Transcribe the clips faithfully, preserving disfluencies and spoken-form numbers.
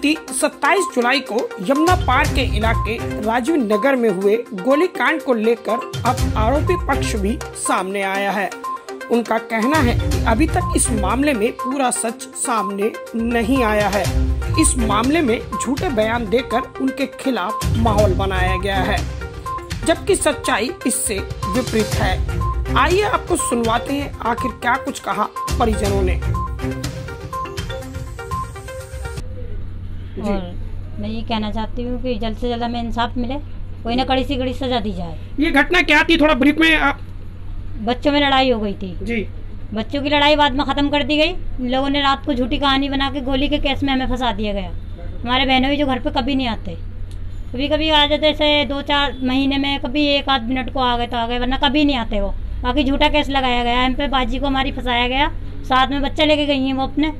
बीती सत्ताईस जुलाई को यमुनापार के इलाके राजीव नगर में हुए गोलीकांड को लेकर अब आरोपी पक्ष भी सामने आया है। उनका कहना है कि अभी तक इस मामले में पूरा सच सामने नहीं आया है। इस मामले में झूठे बयान देकर उनके खिलाफ माहौल बनाया गया है, जबकि सच्चाई इससे विपरीत है। आइए आपको सुनवाते हैं आखिर क्या कुछ कहा परिजनों ने। और मैं ये कहना चाहती हूँ कि जल्द से जल्द हमें इंसाफ मिले, कोई ना कड़ी से कड़ी सजा दी जाए। ये घटना क्या थी, थोड़ा ब्रीफ में आप... बच्चों में लड़ाई हो गई थी जी। बच्चों की लड़ाई बाद में खत्म कर दी गई। लोगों ने रात को झूठी कहानी बना के गोली के केस में हमें फंसा दिया गया। हमारे बहनों भी जो घर पे कभी नहीं आते, कभी कभी आ जाते, ऐसे दो चार महीने में कभी एक आध मिनट को आ गए तो आ गए, वरना कभी नहीं आते वो। बाकी झूठा केस लगाया गया हम पे, बाजी को हमारी फंसाया गया, साथ में बच्चा लेके गई हैं वो अपने।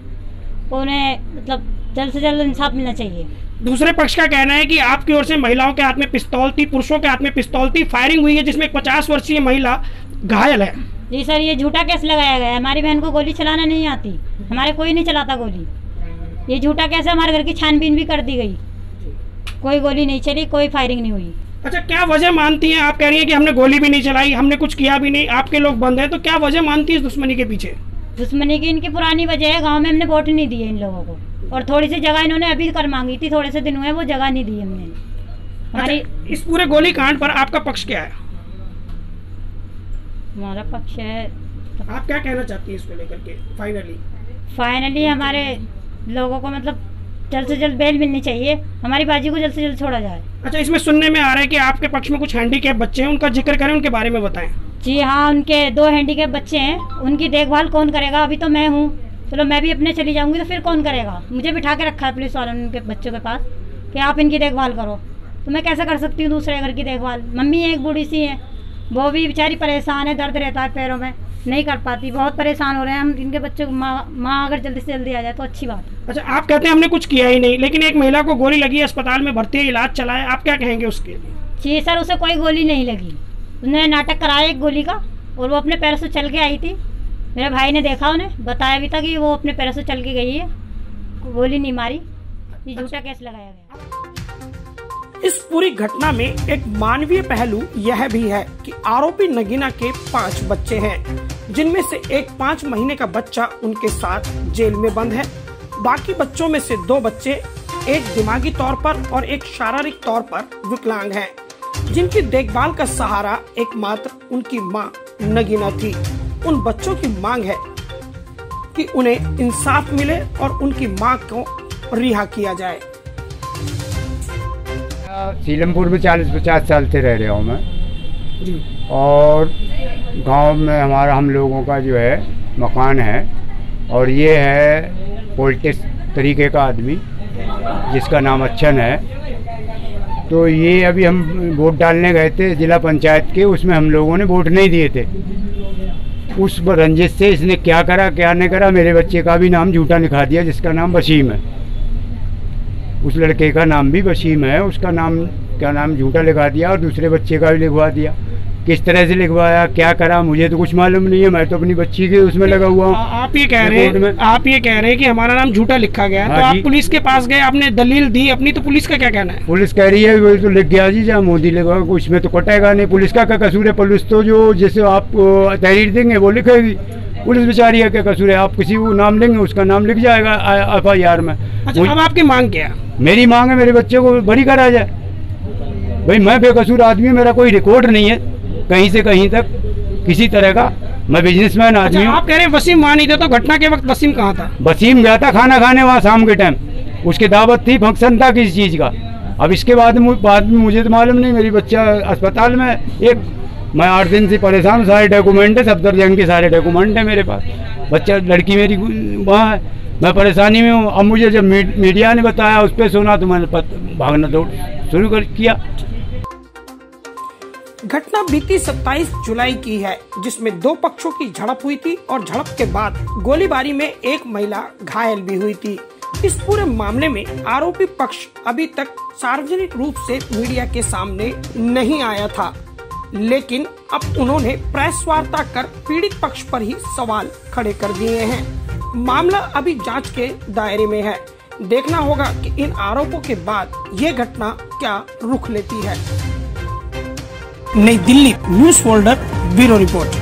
उन्हें मतलब जल्द से जल्द इंसाफ मिलना चाहिए। दूसरे पक्ष का कहना है कि आपकी ओर से महिलाओं के हाथ में पिस्तौल थी, पुरुषों के हाथ में पिस्तौल थी, फायरिंग हुई है जिसमें एक पचास वर्षीय महिला घायल है। जी सर, ये झूठा केस लगाया गया है। हमारी बहन को गोली चलाना नहीं आती, हमारे कोई नहीं चलाता गोली। ये झूठा केस है। हमारे घर की छानबीन भी कर दी गई, कोई गोली नहीं चली, कोई फायरिंग नहीं हुई। अच्छा, क्या वजह मानती हैं आप? कह रही हैं कि हमने गोली भी नहीं चलाई, हमने कुछ किया भी नहीं, आपके लोग बंद हैं, तो क्या वजह मानती है इस दुश्मनी के पीछे? दुश्मनी की इनकी पुरानी वजह है, गांव में हमने वोट नहीं दिए इन लोगों को, और थोड़ी सी जगह इन्होंने अभी कर मांगी थी, थोड़े से दिन हुए वो जगह नहीं दी हमने हमारी। अच्छा, इस पूरे गोली कांड पर आपका पक्ष क्या है? हमारा पक्ष है, आप क्या कहना चाहती है इसको लेकर के? फाइनली फाइनली हमारे लोगों को मतलब जल्द से जल्द बेल मिलनी चाहिए, हमारी बाजी को जल्द से जल्द छोड़ा जाए। अच्छा, इसमें सुनने में आ रहा है कि आपके पक्ष में कुछ हैंडीकैप बच्चे हैं, उनका जिक्र करें, उनके बारे में बताएं। जी हाँ, उनके दो हैंडीकैप बच्चे हैं, उनकी देखभाल कौन करेगा? अभी तो मैं हूँ, चलो मैं भी अपने चली जाऊँगी तो फिर कौन करेगा? मुझे बिठा के रखा है पुलिस वालों ने उनके बच्चों के पास कि आप इनकी देखभाल करो, तो मैं कैसे कर सकती हूँ दूसरे घर की देखभाल? मम्मी एक बूढ़ी सी है, वो भी बेचारी परेशान है, दर्द रहता है पैरों में, नहीं कर पाती, बहुत परेशान हो रहे हैं हम। इनके बच्चों को माँ माँ अगर जल्दी से जल्दी आ जाए तो अच्छी बात है। अच्छा, आप कहते हैं हमने कुछ किया ही नहीं, लेकिन एक महिला को गोली लगी है, अस्पताल में भर्ती है, इलाज चलाया, आप क्या कहेंगे उसके लिए? जी सर, उसे कोई गोली नहीं लगी, उसने नाटक कराया एक गोली का, और वो अपने पैरों से चल के आई थी। मेरे भाई ने देखा, उन्हें बताया भी था कि वो अपने पैरों से चल के गई है, गोली नहीं मारी, ये झूठा केस लगाया गया। इस पूरी घटना में एक मानवीय पहलू यह भी है कि आरोपी नगीना के पांच बच्चे हैं, जिनमें से एक पाँच महीने का बच्चा उनके साथ जेल में बंद है। बाकी बच्चों में से दो बच्चे एक दिमागी तौर पर और एक शारीरिक तौर पर विकलांग हैं, जिनकी देखभाल का सहारा एकमात्र उनकी माँ नगीना थी। उन बच्चों की मांग है कि उन्हें इंसाफ मिले और उनकी माँ को रिहा किया जाए। सीलमपुर में चालीस पचास साल से रह रहा हूँ मैं, और गांव में हमारा हम लोगों का जो है मकान है, और ये है पॉलिटिक्स तरीके का आदमी जिसका नाम अच्छन है। तो ये अभी हम वोट डालने गए थे जिला पंचायत के, उसमें हम लोगों ने वोट नहीं दिए थे। उस रंजिश से इसने क्या करा क्या नहीं करा, मेरे बच्चे का भी नाम झूठा लिखा दिया, जिसका नाम वसीम है। उस लड़के का नाम भी वसीम है, उसका नाम क्या नाम झूठा लिखवा दिया, और दूसरे बच्चे का भी लिखवा दिया। किस तरह से लिखवाया, क्या करा, मुझे तो कुछ मालूम नहीं है, मैं तो अपनी बच्ची के उसमें लगा हुआ हूँ। आप ये कह रहे हैं आप ये कह रहे हैं कि हमारा नाम झूठा लिखा गया, तो आप पुलिस के पास गए, आपने दलील दी अपनी, तो पुलिस का क्या कहना है? पुलिस कह रही है वो तो लिख गया जी, जहाँ मोदी लिखा उसमें तो कटेगा नहीं, पुलिस का क्या कसूर है? पुलिस तो जो जैसे आप तहरीर देंगे वो लिखेगी, पुलिस बेचारी है, क्या कसूर है? आप किसी को नाम लेंगे उसका नाम लिख जाएगा एफ आई आर में। अच्छा, अब आपकी मांग क्या है? मेरी मांग है मेरे बच्चे को बरी कराया जाए। भाई मैं बेकसूर आदमी, मेरा कोई रिकॉर्ड नहीं है कहीं से कहीं तक किसी तरह का, मैं बिजनेसमैन आदमी हूँ। आप कह रहे हैं वसीम वहाँ नहीं था, तो घटना के वक्त वसीम कहाँ था? वसीम जाता खाना खाने वहाँ शाम के टाइम, उसकी दावत थी, फंक्शन था किसी चीज़ का। अब इसके बाद बाद में मुझे तो मालूम नहीं, मेरी बच्चा अस्पताल में, एक मैं आठ दिन से परेशान हूँ, सारे डॉक्यूमेंट है, सफदरजंग के सारे डॉक्यूमेंट है मेरे पास, बच्चा लड़की मेरी वहाँ है, मैं परेशानी में हूँ। अब मुझे जब मीडिया ने बताया उस पर सुना तो मैंने भागना दौड़ शुरू कर किया। घटना बीती सत्ताईस जुलाई की है, जिसमें दो पक्षों की झड़प हुई थी, और झड़प के बाद गोलीबारी में एक महिला घायल भी हुई थी। इस पूरे मामले में आरोपी पक्ष अभी तक सार्वजनिक रूप से मीडिया के सामने नहीं आया था, लेकिन अब उन्होंने प्रेस वार्ता कर पीड़ित पक्ष पर ही सवाल खड़े कर दिए हैं। मामला अभी जांच के दायरे में है, देखना होगा कि इन आरोपों के बाद ये घटना क्या रुख लेती है। नई Delhi, news folder, bureau report.